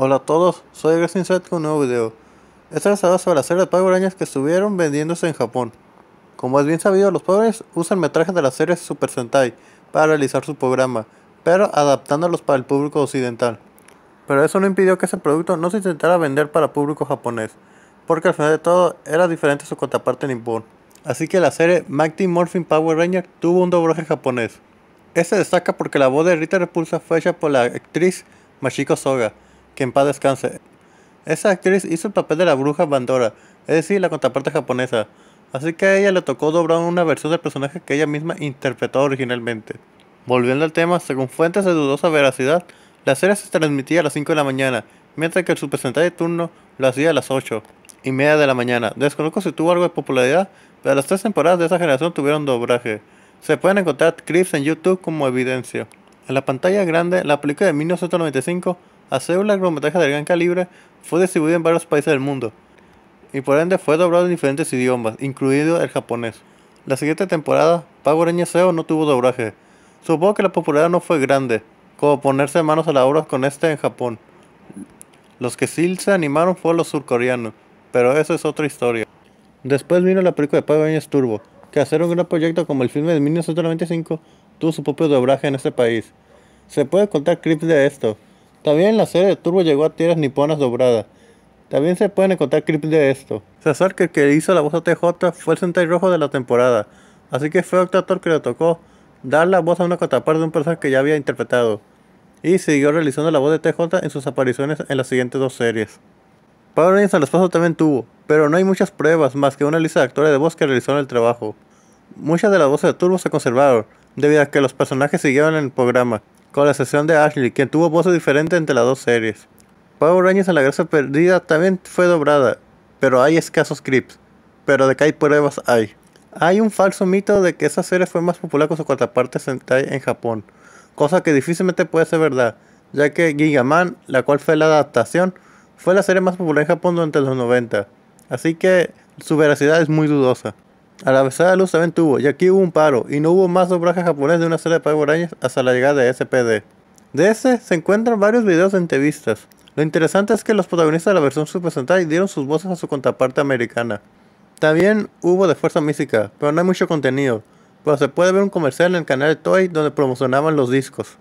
Hola a todos, soy Xinsed con un nuevo video. Este les habla sobre la serie de Power Rangers que estuvieron vendiéndose en Japón. Como es bien sabido, los Power Rangers usan metrajes de la serie Super Sentai para realizar su programa, pero adaptándolos para el público occidental. Pero eso no impidió que ese producto no se intentara vender para público japonés, porque al final de todo era diferente a su contraparte nipón. Así que la serie Mighty Morphin Power Rangers tuvo un doblaje japonés. Este destaca porque la voz de Rita Repulsa fue hecha por la actriz Mashiko Soga, que en paz descanse. Esa actriz hizo el papel de la bruja Bandora, es decir, la contraparte japonesa, así que a ella le tocó doblar una versión del personaje que ella misma interpretó originalmente. Volviendo al tema, según fuentes de dudosa veracidad, la serie se transmitía a las 5 de la mañana, mientras que el Super Sentai de turno lo hacía a las 8:30 de la mañana. Desconozco si tuvo algo de popularidad, pero las tres temporadas de esa generación tuvieron doblaje. Se pueden encontrar clips en YouTube como evidencia. En la pantalla grande, la película de 1995, hacer un largometraje de gran calibre, fue distribuido en varios países del mundo y por ende fue doblado en diferentes idiomas, incluido el japonés. La siguiente temporada, Power Rangers Zeo no tuvo doblaje. Supongo que la popularidad no fue grande como ponerse manos a la obra con este en Japón. Los que sí se animaron fueron los surcoreanos, pero eso es otra historia. Después vino la película de Power Rangers Turbo, que hacer un gran proyecto como el filme de 1995 tuvo su propio doblaje en este país. Se puede contar clips de esto. También la serie de Turbo llegó a tierras niponas doblada. También se pueden encontrar clips de esto. Se acerca el que hizo la voz a TJ fue el Central Rojo de la temporada, así que fue otro actor que le tocó dar la voz a una contraparte de un personaje que ya había interpretado, y siguió realizando la voz de TJ en sus apariciones en las siguientes dos series. Power Rangers en el Espacio también tuvo, pero no hay muchas pruebas más que una lista de actores de voz que realizaron el trabajo. Muchas de las voces de Turbo se conservaron, debido a que los personajes siguieron en el programa, con la excepción de Ashley, quien tuvo voces diferentes entre las dos series. Power Rangers en la Galaxia Perdida también fue doblada, pero hay escasos clips, pero de que hay pruebas hay. Hay un falso mito de que esa serie fue más popular con su contraparte Sentai en Japón, cosa que difícilmente puede ser verdad, ya que Gigaman, la cual fue la adaptación, fue la serie más popular en Japón durante los 90, así que su veracidad es muy dudosa. A la velocidad de la luz también tuvo, y aquí hubo un paro, y no hubo más doblaje japonés de una serie de Power Rangers hasta la llegada de SPD. De ese se encuentran varios videos de entrevistas. Lo interesante es que los protagonistas de la versión Super Sentai dieron sus voces a su contraparte americana. También hubo de Fuerza Mística, pero no hay mucho contenido, pero se puede ver un comercial en el canal de TOEI donde promocionaban los discos.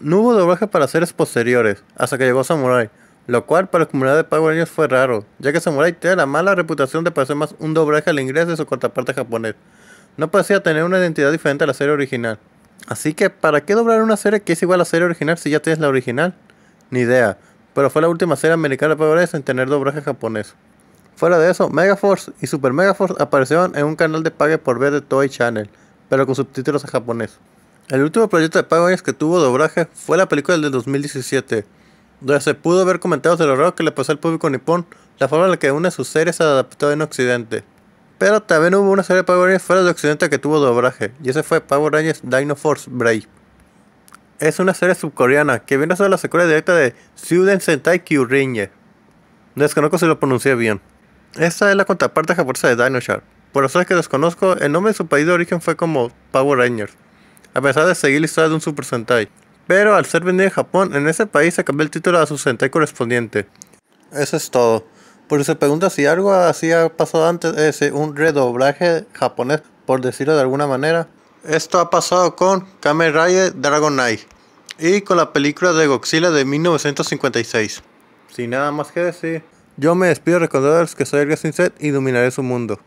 No hubo doblaje para series posteriores, hasta que llegó Samurai, lo cual para la comunidad de Power Rangers fue raro, ya que Samurai tenía la mala reputación de parecer más un doblaje al inglés de su contraparte japonés. No parecía tener una identidad diferente a la serie original. Así que, ¿para qué doblar una serie que es igual a la serie original si ya tienes la original? Ni idea, pero fue la última serie americana de Power Rangers en tener doblaje japonés. Fuera de eso, Megaforce y Super Megaforce aparecieron en un canal de pague por ver de Toei Channel, pero con subtítulos en japonés. El último proyecto de Power Rangers que tuvo doblaje fue la película del 2017. Donde se pudo ver comentarios de lo raro que le pasó al público nipón la forma en la que una de sus series se adaptó en Occidente. Pero también hubo una serie de Power Rangers fuera de Occidente que tuvo doblaje, y ese fue Power Rangers Dino Force Brave. Es una serie subcoreana que viene a ser la secuela directa de Seuden Sentai Kyoryuger. Desconozco si lo pronuncié bien. Esta es la contraparte japonesa de Dino Charge. Por eso es que desconozco, el nombre de su país de origen fue como Power Rangers, a pesar de seguir la historia de un Super Sentai. Pero al ser vendido en Japón, en ese país se cambió el título a su Sentai correspondiente. Eso es todo. Por si se pregunta si algo así ha pasado antes, es decir, un redoblaje japonés, por decirlo de alguna manera. Esto ha pasado con Kamen Rider Dragon Knight y con la película de Godzilla de 1956. Sin nada más que decir, yo me despido recordándoles que soy el Xinsed y dominaré su mundo.